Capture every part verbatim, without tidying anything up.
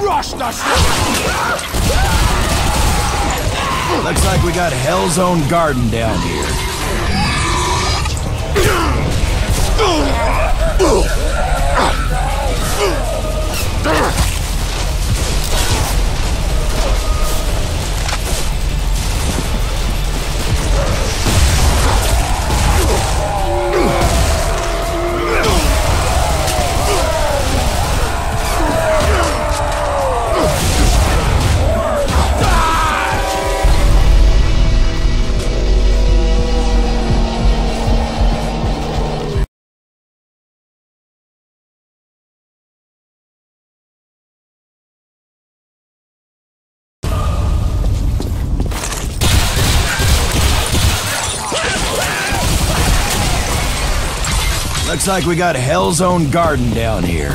rushed us. Looks like we got Hell's Own Garden down here. Looks like we got Hell's Own Garden down here.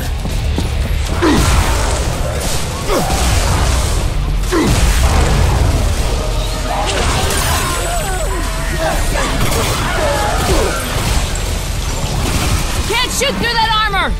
Can't shoot through that armor!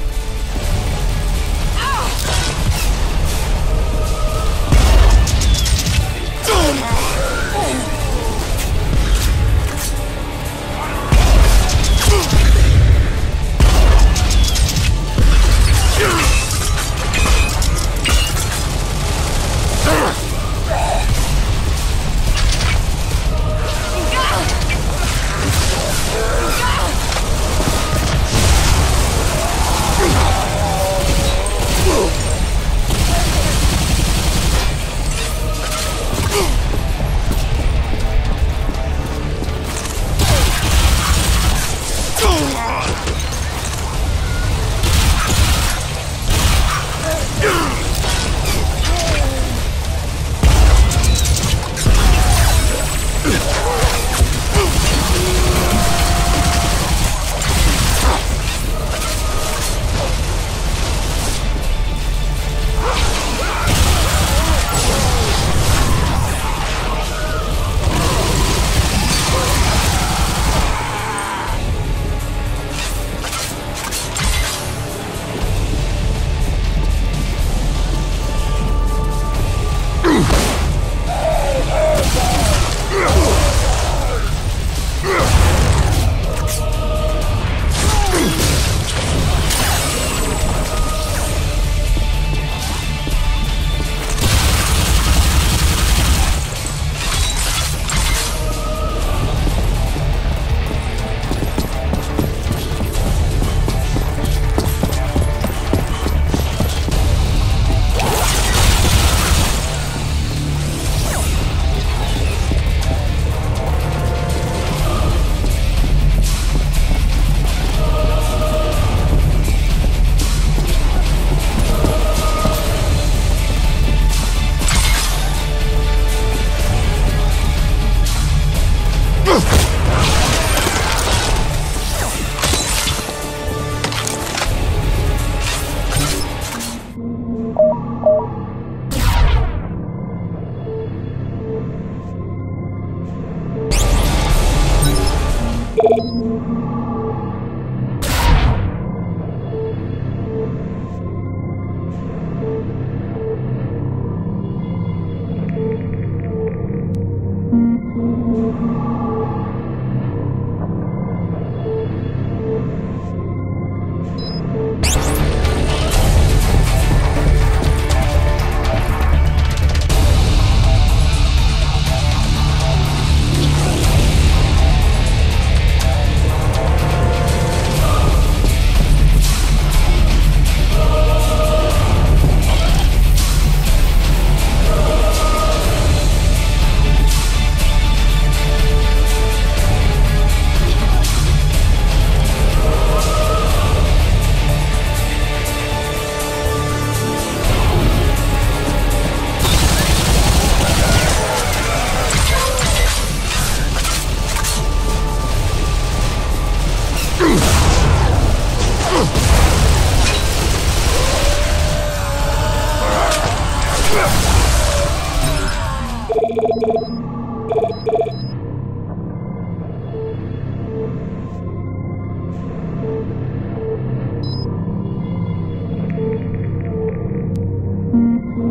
Mm-hmm.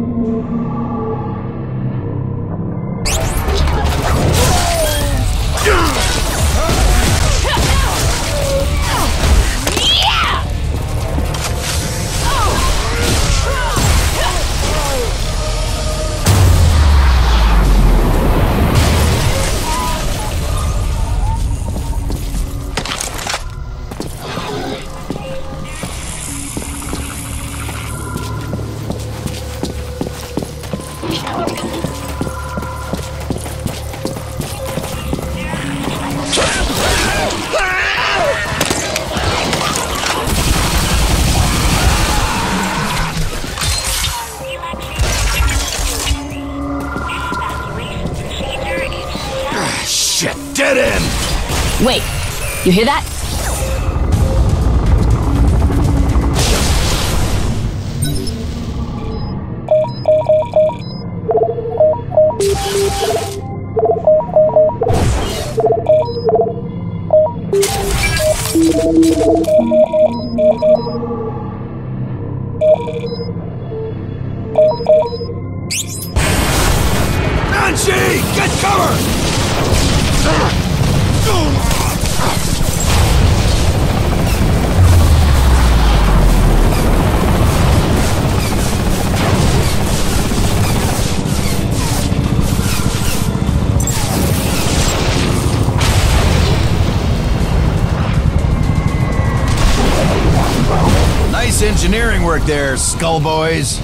You hear that? Ishii, get cover! Nice engineering work there, Skull Boys.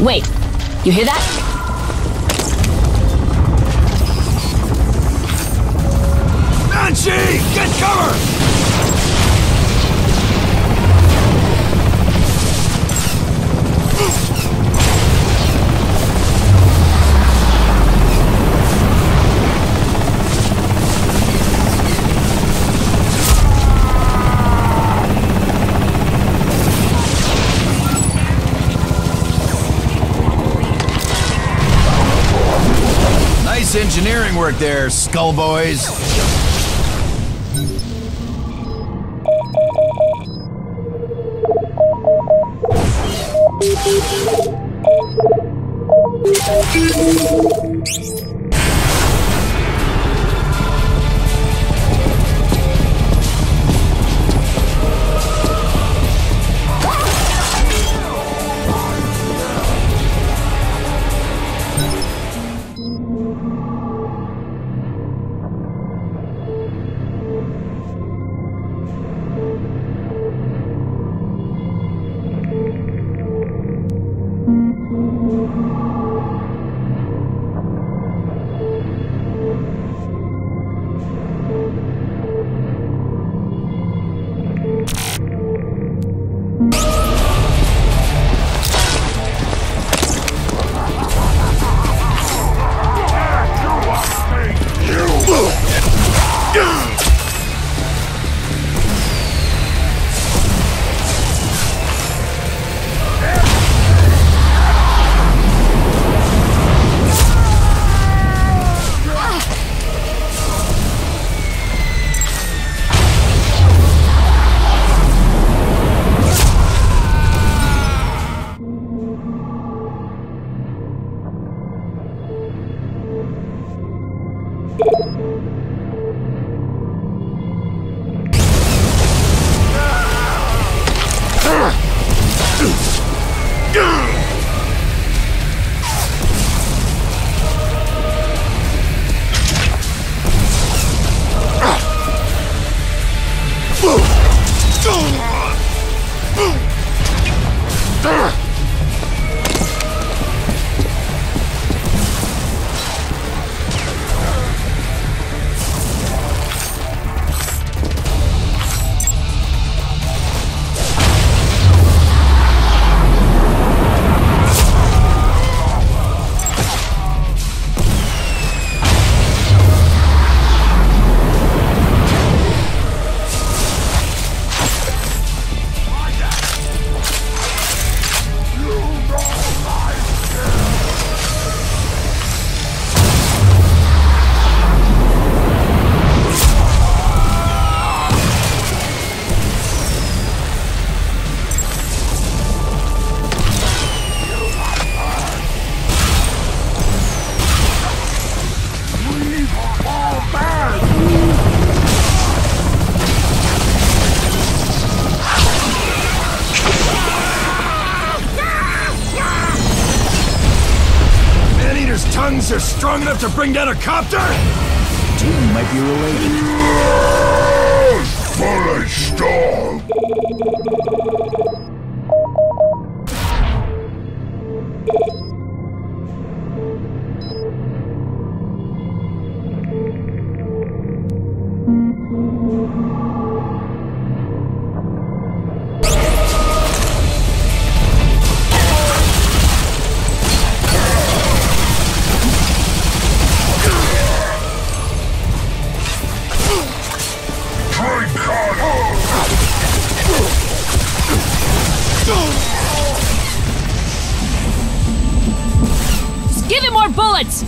Wait, you hear that? Nancy, get cover! Engineering work there, Skull Boys. Tongues are strong enough to bring down a copter? Two might be related. No! Foolish storm! Just give him more bullets!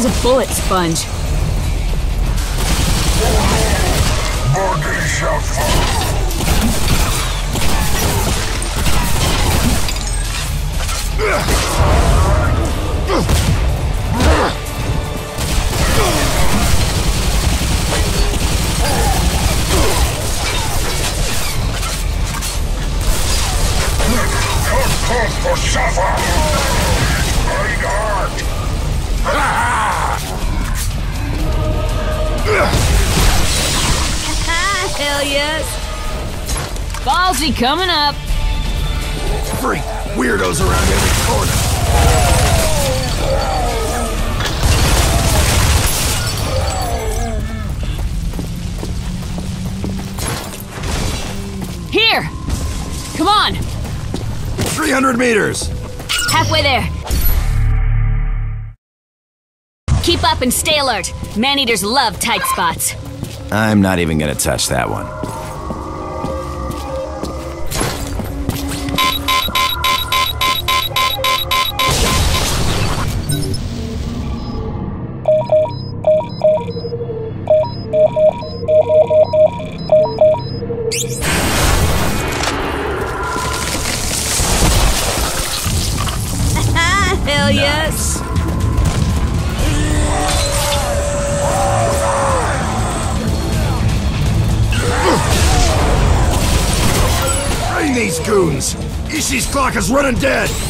A bullet sponge. Hell yes! Ballsy coming up! Freak! Weirdos around every corner! Here! Come on! three hundred meters! Halfway there! Keep up and stay alert! Man-eaters love tight spots! I'm not even gonna touch that one. Hell yes! These goons! Ishii's clock is running dead!